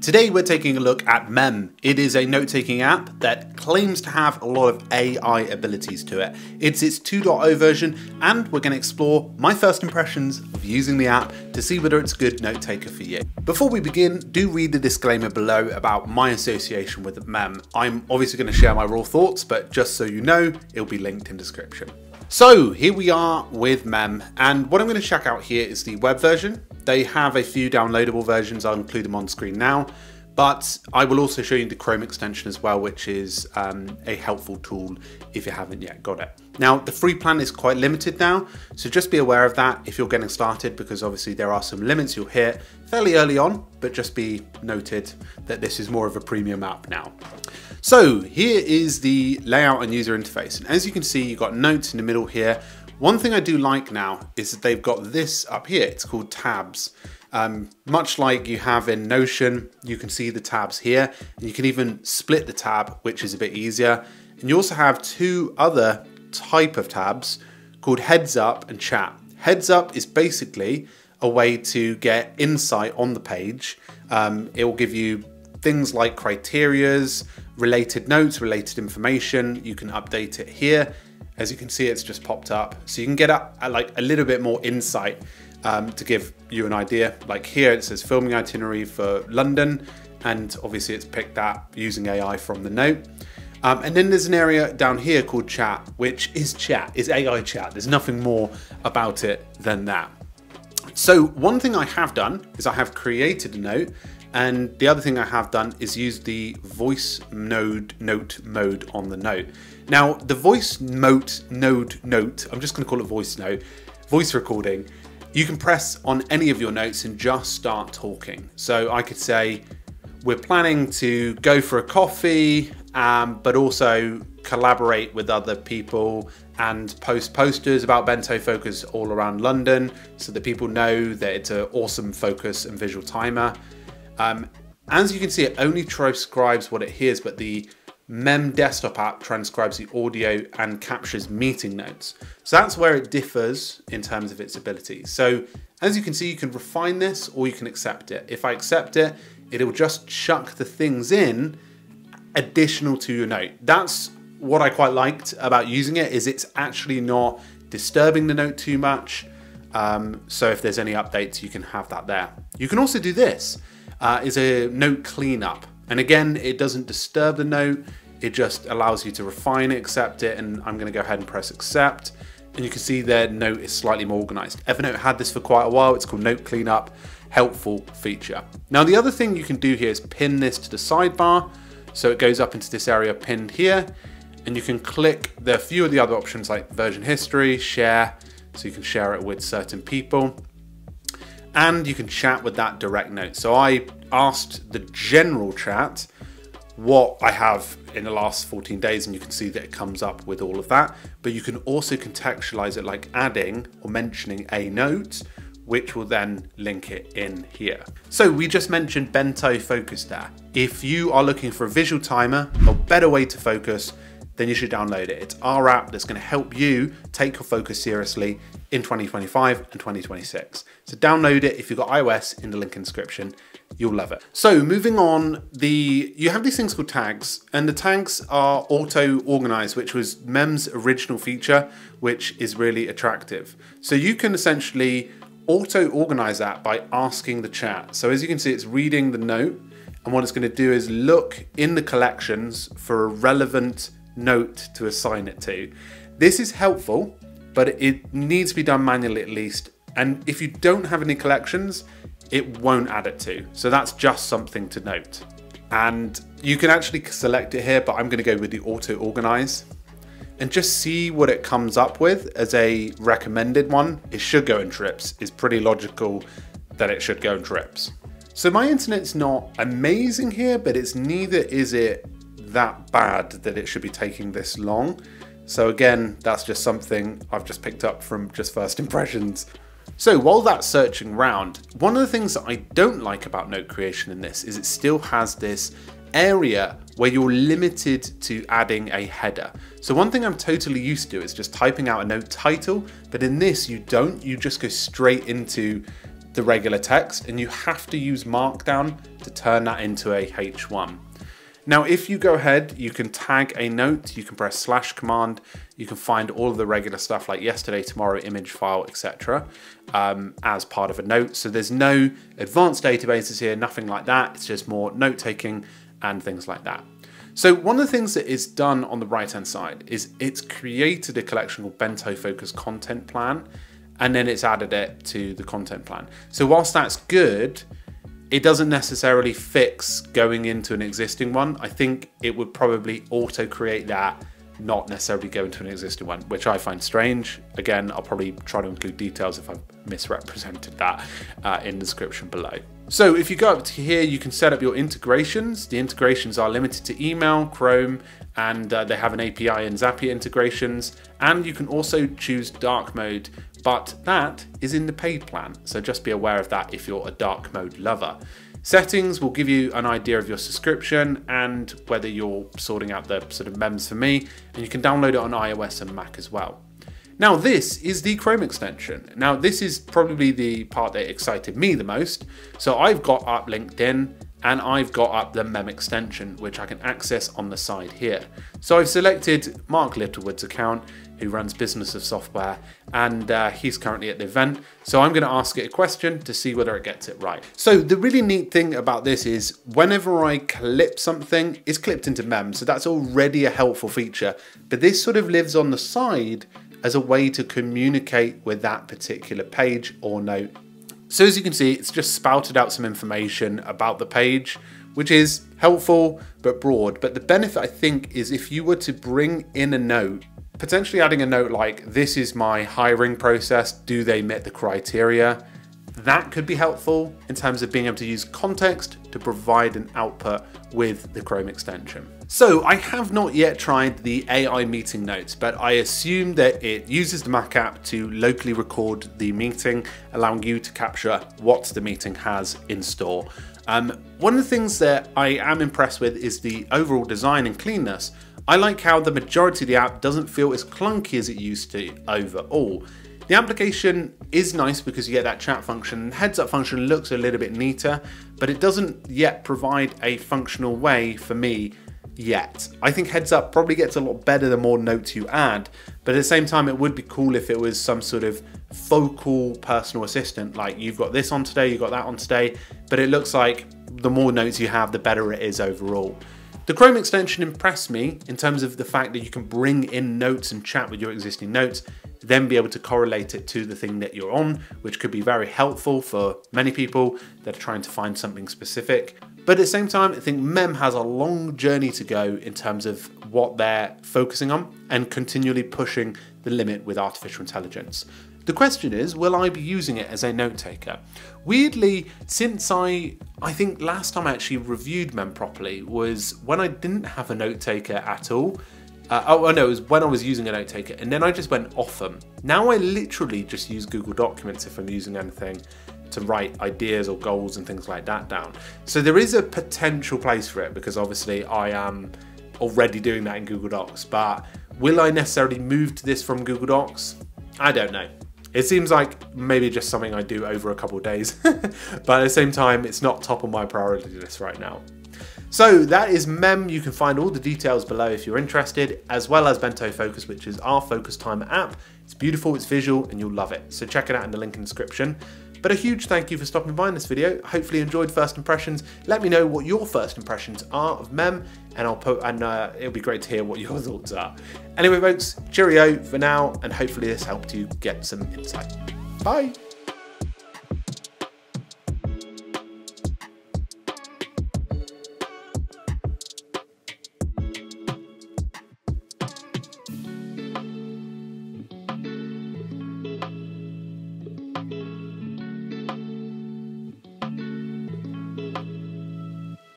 Today we're taking a look at Mem. It is a note-taking app that claims to have a lot of AI abilities to it. It's its 2.0 version, and we're going to explore my first impressions of using the app to see whether it's a good note-taker for you. Before we begin, do read the disclaimer below about my association with Mem. I'm obviously going to share my raw thoughts, but just so you know, it'll be linked in description. So here we are with Mem, and what I'm going to check out here is the web version. They have a few downloadable versions, I'll include them on screen now, but I will also show you the Chrome extension as well, which is a helpful tool if you haven't yet got it. Now, the free plan is quite limited now, so just be aware of that if you're getting started, because obviously there are some limits you'll hit fairly early on, but just be noted that this is more of a premium app now. So here is the layout and user interface. And as you can see, you've got notes in the middle here. One thing I do like now is that they've got this up here. It's called tabs. Much like you have in Notion, you can see the tabs here, and you can even split the tab, which is a bit easier. And you also have two other type of tabs called Heads Up and Chat. Heads Up is basically a way to get insight on the page. It will give you things like criterias, related notes, related information. You can update it here. As you can see, it's just popped up. So you can get a little bit more insight to give you an idea. Like here, it says filming itinerary for London, and obviously it's picked that using AI from the note. And then there's an area down here called chat, which is AI chat. There's nothing more about it than that. So one thing I have done is I have created a note, and the other thing I have done is use the voice note mode on the note. Now, the voice note, I'm just going to call it voice recording. You can press on any of your notes and just start talking. So I could say, we're planning to go for a coffee, but also collaborate with other people and post posters about Bento Focus all around London so that people know that it's an awesome focus and visual timer. As you can see, it only transcribes what it hears, but the Mem desktop app transcribes the audio and captures meeting notes. So that's where it differs in terms of its ability. So as you can see, you can refine this or you can accept it. If I accept it, it'll just chuck the things in additional to your note. That's what I quite liked about using it, is it's actually not disturbing the note too much. So if there's any updates, you can have that there. You can also do this. Is a note cleanup. And again, it doesn't disturb the note, it just allows you to refine it, accept it, and I'm gonna go ahead and press accept. And you can see their note is slightly more organized. Evernote had this for quite a while, it's called note cleanup, helpful feature. Now the other thing you can do here is pin this to the sidebar. So it goes up into this area pinned here, and you can click, there are a few of the other options like version history, share, so you can share it with certain people. And you can chat with that direct note. So I asked the general chat what I have in the last 14 days, and you can see that it comes up with all of that, but you can also contextualize it like adding or mentioning a note, which will then link it in here. So we just mentioned Bento Focus there. If you are looking for a visual timer, a better way to focus, then you should download it. It's our app that's gonna help you take your focus seriously in 2025 and 2026. So download it if you've got iOS in the link in description, you'll love it. So moving on, you have these things called tags, and the tags are auto-organized, which was Mem's original feature, which is really attractive. So you can essentially auto-organize that by asking the chat. So as you can see, it's reading the note, and what it's gonna do is look in the collections for a relevant note to assign it to. This is helpful, but it needs to be done manually at least. And if you don't have any collections, it won't add it to. So that's just something to note. And you can actually select it here, but I'm gonna go with the auto organize and just see what it comes up with as a recommended one. It should go in trips. It's pretty logical that it should go in trips. So my internet's not amazing here, but it's neither is it that bad that it should be taking this long. So again, that's just something I've just picked up from just first impressions. So while that's searching around, one of the things that I don't like about note creation in this is it still has this area where you're limited to adding a header. So one thing I'm totally used to is just typing out a note title, but in this you don't, you just go straight into the regular text, and you have to use Markdown to turn that into a H1. Now, if you go ahead, you can tag a note, you can press slash command, you can find all of the regular stuff like yesterday, tomorrow, image, file, etc. As part of a note. So there's no advanced databases here, nothing like that. It's just more note taking and things like that. So one of the things that is done on the right-hand side is it's created a collection called Bento Focus Content Plan, and then it's added it to the content plan. So whilst that's good, it doesn't necessarily fix going into an existing one. I think it would probably auto-create that, not necessarily go into an existing one, which I find strange. Again, I'll probably try to include details if I've misrepresented that in the description below. So if you go up to here, you can set up your integrations. The integrations are limited to email, Chrome, and they have an API and Zapier integrations. And you can also choose dark mode, but that is in the paid plan. So just be aware of that if you're a dark mode lover. Settings will give you an idea of your subscription and whether you're sorting out the sort of mems for me, and you can download it on iOS and Mac as well. Now this is the Chrome extension. Now this is probably the part that excited me the most. So I've got up LinkedIn and I've got up the Mem extension, which I can access on the side here. So I've selected Mark Littlewood's account, who runs Business of Software, and he's currently at the event. So I'm gonna ask it a question to see whether it gets it right. So the really neat thing about this is whenever I clip something, it's clipped into Mem. So that's already a helpful feature, but this sort of lives on the side as a way to communicate with that particular page or note. So as you can see, it's just spouted out some information about the page, which is helpful but broad. But the benefit, I think, is if you were to bring in a note, potentially adding a note like, this is my hiring process, do they meet the criteria? That could be helpful in terms of being able to use context to provide an output with the Chrome extension. So I have not yet tried the AI meeting notes, but I assume that it uses the Mac app to locally record the meeting, allowing you to capture what the meeting has in store. One of the things that I am impressed with is the overall design and cleanness. I like how the majority of the app doesn't feel as clunky as it used to overall. The application is nice because you get that chat function. The heads up function looks a little bit neater, but it doesn't yet provide a functional way for me yet. I think heads up probably gets a lot better the more notes you add, but at the same time, it would be cool if it was some sort of focal personal assistant, like you've got this on today, you've got that on today, but it looks like the more notes you have, the better it is overall. The Chrome extension impressed me in terms of the fact that you can bring in notes and chat with your existing notes, then be able to correlate it to the thing that you're on, which could be very helpful for many people that are trying to find something specific. But at the same time, I think Mem has a long journey to go in terms of what they're focusing on and continually pushing the limit with artificial intelligence. The question is, will I be using it as a note taker? Weirdly, since I think last time I actually reviewed Mem properly was when I didn't have a note taker at all. It was when I was using a note taker and then I just went off them. Now I literally just use Google Documents if I'm using anything to write ideas or goals and things like that down. So there is a potential place for it because obviously I am already doing that in Google Docs, but will I necessarily move to this from Google Docs? I don't know. It seems like maybe just something I do over a couple of days, but at the same time, it's not top of my priority list right now. So that is Mem. You can find all the details below if you're interested, as well as Bento Focus, which is our focus timer app. It's beautiful, it's visual, and you'll love it. So check it out in the link in the description. But a huge thank you for stopping by in this video. Hopefully you enjoyed first impressions. Let me know what your first impressions are of Mem, and it'll be great to hear what your thoughts are. Anyway folks, cheerio for now, and hopefully this helped you get some insight. Bye.